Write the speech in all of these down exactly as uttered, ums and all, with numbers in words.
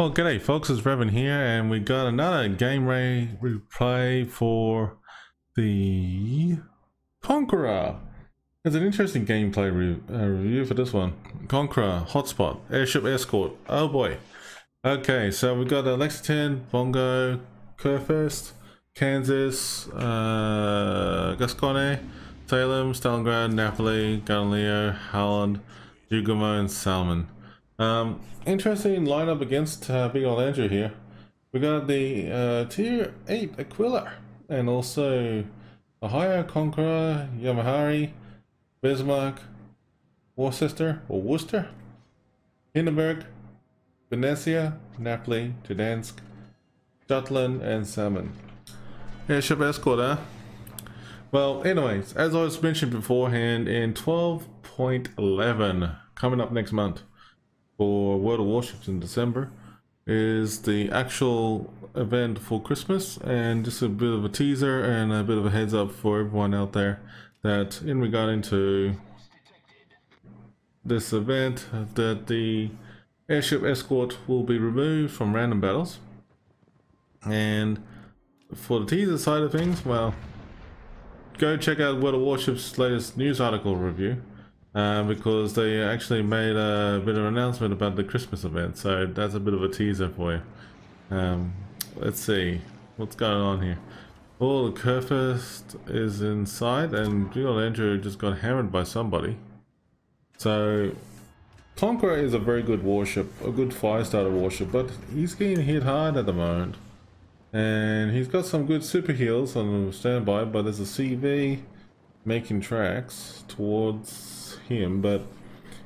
Well, g'day folks, it's Revan here, and we got another game ray replay for the Conqueror. It's an interesting gameplay re uh, review for this one. Conqueror, Hotspot, Airship Escort. Oh boy. Okay, so we got a Lexington, Bongo, Kurfürst, Kansas, uh, Gascony, Salem, Stalingrad, Napoli, Galileo, Holland, Yaguma, and Salmon. Um, interesting lineup against uh, Bigolandrew here. We got the uh, tier eight Aquila, and also Ohio, Conqueror, Yamahari, Bismarck, Worcester or Worcester, Hindenburg, Venezia, Napoli, Gdansk, Jutland, and Salmon. Airship Escort, huh? Well, anyways, as I was mentioned beforehand, in twelve point eleven, coming up next month, for World of Warships in December, is the actual event for Christmas, and just a bit of a teaser and a bit of a heads up for everyone out there that in regard to this event, that the Airship Escort will be removed from random battles. And for the teaser side of things, well, go check out World of Warships' latest news article review. Uh, because they actually made a bit of an announcement about the Christmas event, so that's a bit of a teaser for you. Um, let's see what's going on here. Oh, the Kurfürst is inside, and Bigolandrew just got hammered by somebody. So, Conqueror is a very good warship, a good five-starter warship, but he's getting hit hard at the moment. And he's got some good super heals on standby, but there's a C V making tracks towards him, but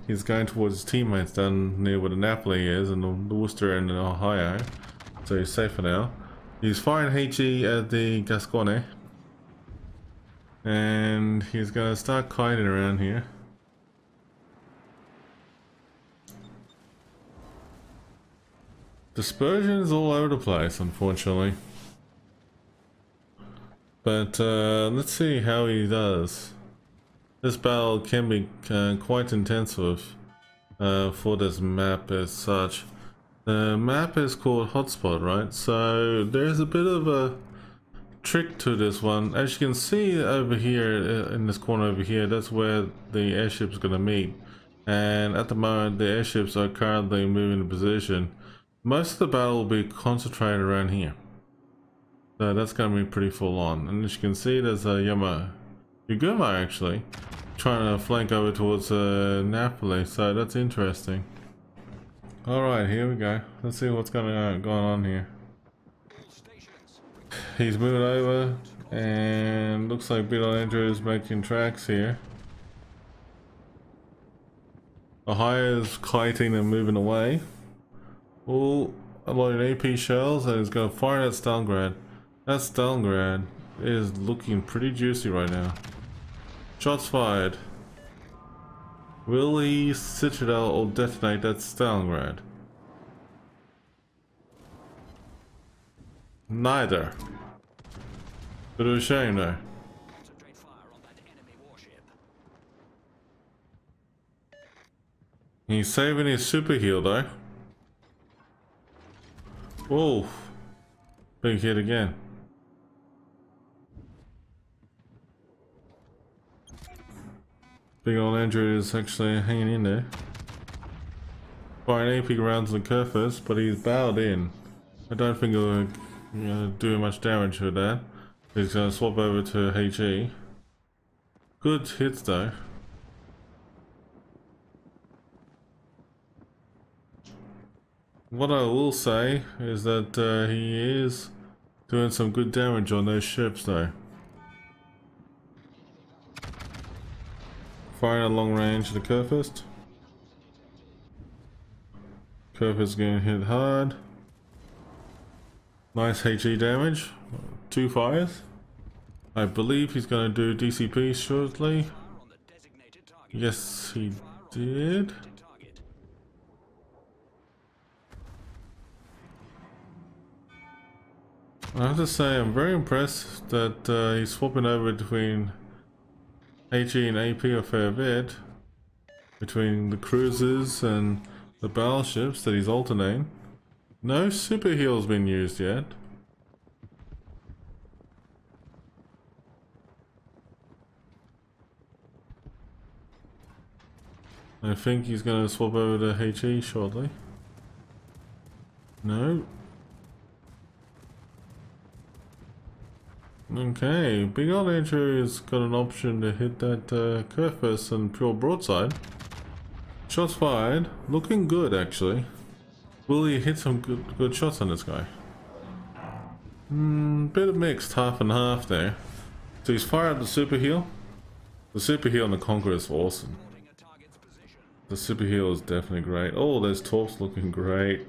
he's going towards his teammates down near where the Napoli is, and the Worcester and the Ohio, so he's safe for now. He's firing HE at the Gascony, and he's going to start kiting around here. Dispersion is all over the place, unfortunately, but uh, let's see how he does. This battle can be uh, quite intensive uh, for this map as such. The map is called Hotspot, right? So there's a bit of a trick to this one. As you can see over here, in this corner over here, that's where the airship's going to meet. And at the moment, the airships are currently moving to position. Most of the battle will be concentrated around here. So that's going to be pretty full on. And as you can see, there's a Yama. Yaguma actually trying to flank over towards uh, Napoli, so that's interesting. Alright, here we go. Let's see what's going on, going on here. He's moving over, and looks like Bigolandrew is making tracks here. Ohio is kiting and moving away. All loading A P shells, and he's going to fire at Stalingrad. That's Stalingrad. It is looking pretty juicy right now. Shots fired. Will he citadel or detonate that Stalingrad? Neither. Bit of a shame though. Concentrate fire on that enemy warship. He's saving his super heal though. Whoa. Big hit again. Bigolandrew is actually hanging in there. Firing A P rounds on Kurfürst, but he's bowed in. I don't think it'll you know, do much damage with that. He's going to swap over to HE. Good hits though. What I will say is that uh, he is doing some good damage on those ships though. Firing at long range to the Kurfürst. Kurfürst is getting hit hard. Nice HE damage. Two fires. I believe he's going to do D C P shortly. Yes, he did. I have to say, I'm very impressed that uh, he's swapping over between HE and A P a fair bit, between the cruisers and the battleships that he's alternating. No super heal's been used yet. I think he's going to swap over to H E shortly. No. Okay, Bigolandrew has got an option to hit that uh, Kurfürst and pure broadside. Shots fired, looking good actually. Will he hit some good, good shots on this guy? Hmm, bit of mixed, half and half there. So he's fired the super heal. The super heal and the Conqueror is awesome. The super heal is definitely great. Oh, there's Torps looking great.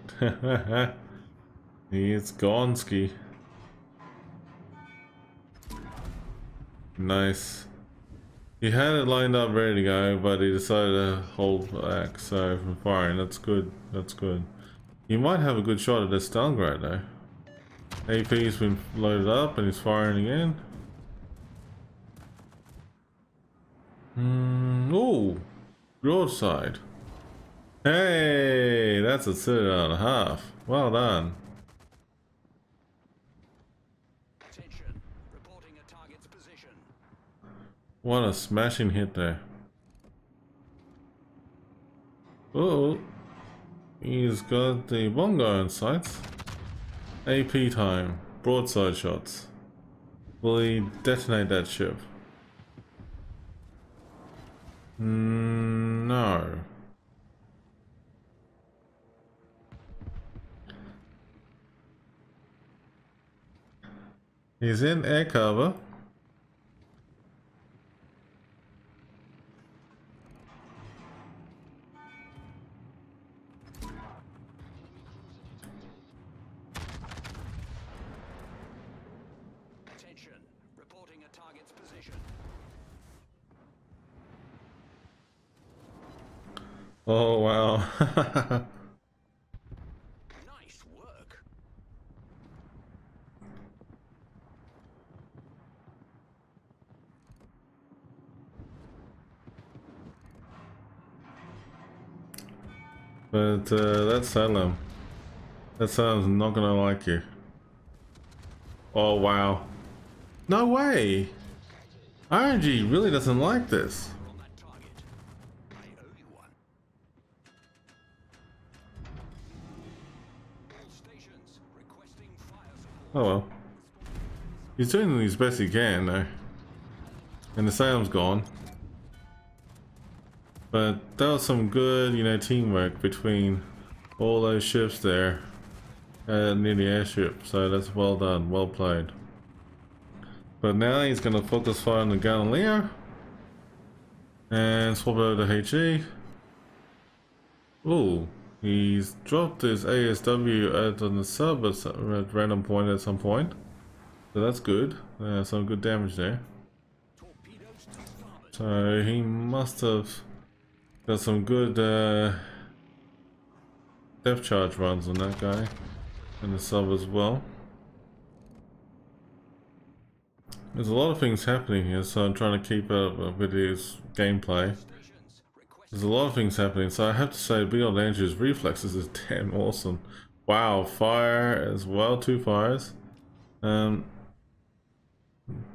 It's Gonski. Nice. He had it lined up ready to go, but he decided to hold back. So from firing, that's good. That's good. You might have a good shot at this Stalingrad though. A P's been loaded up and he's firing again. Mm, oh. Broadside. Hey, that's a citadel and a half. Well done. Attention. Reporting a target's position. What a smashing hit there. Oh, he's got the Bongo in sights. A P time. Broadside shots. Will he detonate that ship? Mm, no. He's in air cover. Attention, reporting a target's position. Oh wow. Nice work. But uh, that's Salem. That Salem's not gonna like you. Oh wow. No way! R N G really doesn't like this. Oh well. He's doing his best he can though. And the Salem's gone. But that was some good, you know, teamwork between all those ships there uh, near the airship. So that's well done, well played. But now he's going to focus fire on the Galileo. And swap over to H E. Ooh. He's dropped his A S W at on the sub at a random point at some point, so that's good. Uh, some good damage there. So he must have got some good uh, depth charge runs on that guy and the sub as well. There's a lot of things happening here, so I'm trying to keep up with his gameplay. There's a lot of things happening, so I have to say Bigolandrew's reflexes is damn awesome. Wow, fire as well, two fires. Um,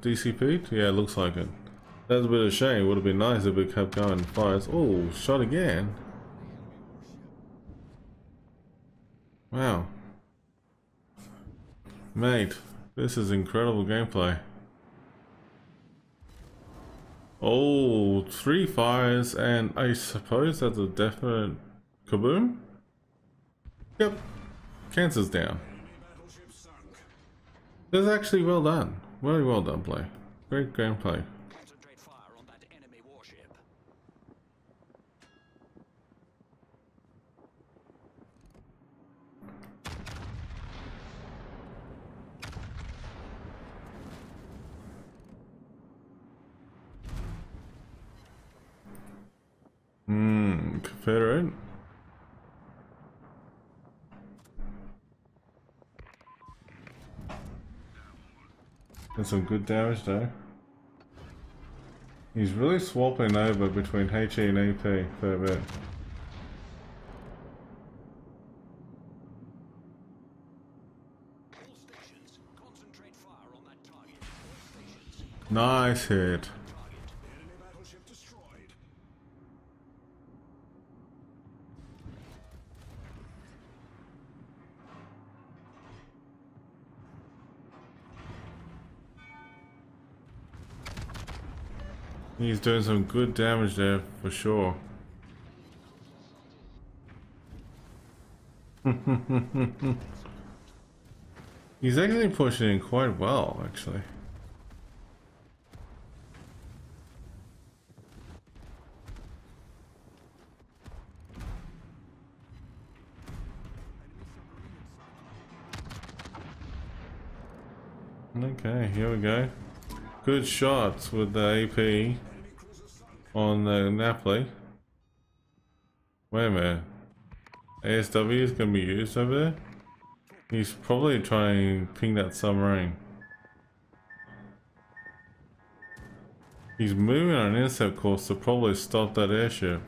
D C P'd? Yeah, looks like it. That's a bit of a shame, would have been nice if we kept going. Fires, oh, shot again. Wow. Mate, this is incredible gameplay. Oh, three fires, and I suppose that's a definite kaboom? Yep. Kansas down. That's actually well done. Very well done play. Great gameplay. Concentrate fire on that enemy warship. Hmm, Confederate. That's some good damage though. He's really swapping over between H E and E P for a bit. Nice hit. He's doing some good damage there, for sure. He's actually pushing in quite well, actually. Okay, here we go. Good shots with the A P. On uh, Napoli. Wait a minute. A S W is going to be used over there? He's probably trying to ping that submarine. He's moving on an intercept course to probably stop that airship.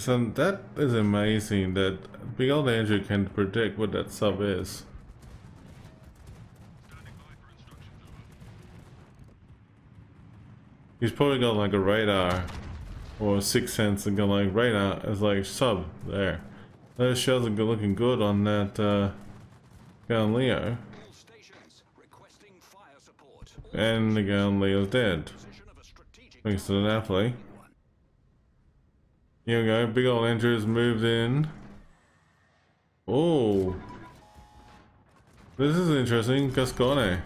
So that is amazing that Big Old Andrew can predict what that sub is. He's probably got like a radar or a sixth sense and got like radar as like sub there. Those shells are good, looking good on that uh, Galileo. And the Galileo's dead. Thanks to the Napoli. Here we go, Big Old Andrew's moved in. Oh, this is interesting, Gascony.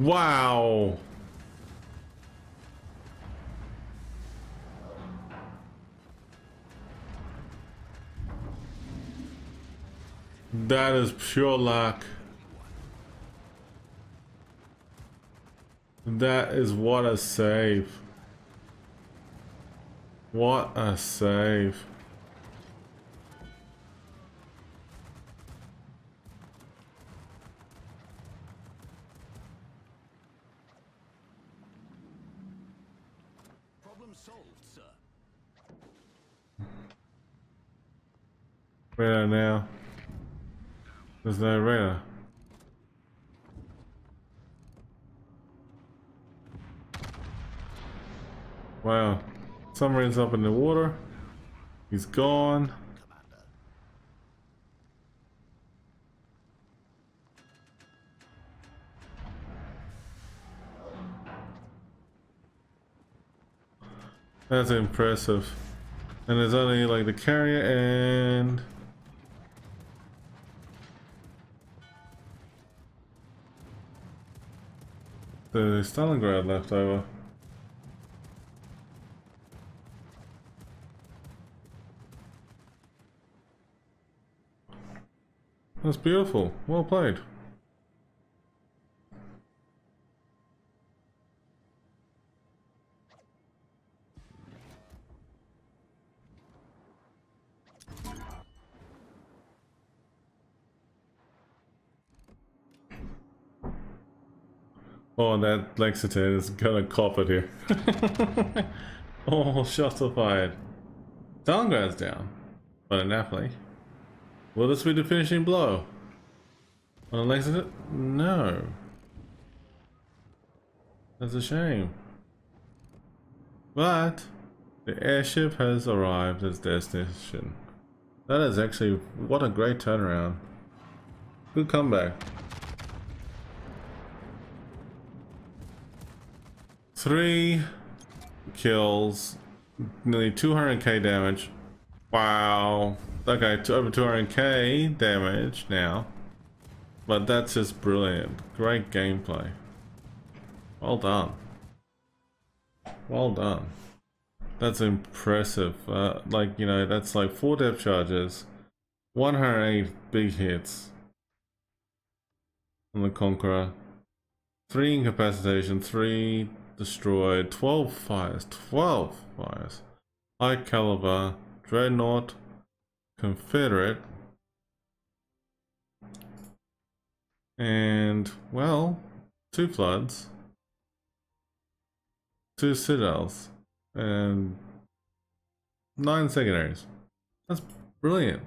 Wow. That is pure luck. That is what a save. What a save. Radar now. There's no radar. Wow. Submarine's up in the water. He's gone. That's impressive. And there's only like the carrier and the Stalingrad left over. That's beautiful. Well played. Oh, that Lexington is gonna cop it here. Oh, shots are fired. Salmon down. But a Napoli. Will this be the finishing blow? On a Lexington? No. That's a shame. But the airship has arrived at its destination. That is actually, what a great turnaround. Good comeback. Three kills, nearly two hundred K damage. Wow. Okay, over two hundred K damage now. But that's just brilliant. Great gameplay. Well done. Well done. That's impressive. Uh, like, you know, that's like four depth charges, one hundred eight big hits on the Conqueror, three incapacitation, three destroyed, twelve fires, twelve fires, high caliber, dreadnought, Confederate, and well, two floods, two citadels, and nine secondaries. That's brilliant.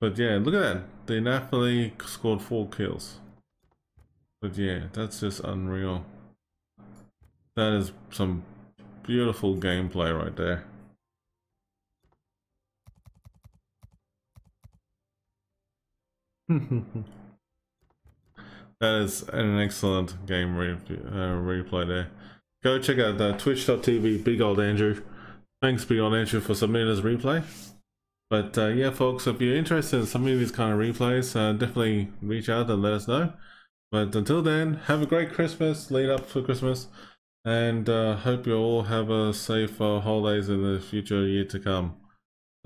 But yeah, look at that. The Napoli scored four kills. But yeah, that's just unreal. That is some beautiful gameplay right there. That is an excellent game re uh, replay there. Go check out that twitch dot t v Bigolandrew. Thanks Bigolandrew for submitting this replay. But uh, yeah folks, if you're interested in some of these kind of replays, uh, definitely reach out and let us know. But until then, have a great Christmas, lead up for Christmas, and uh, hope you all have a safe uh, holidays in the future year to come.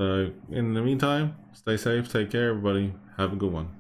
So in the meantime, stay safe, take care everybody, have a good one.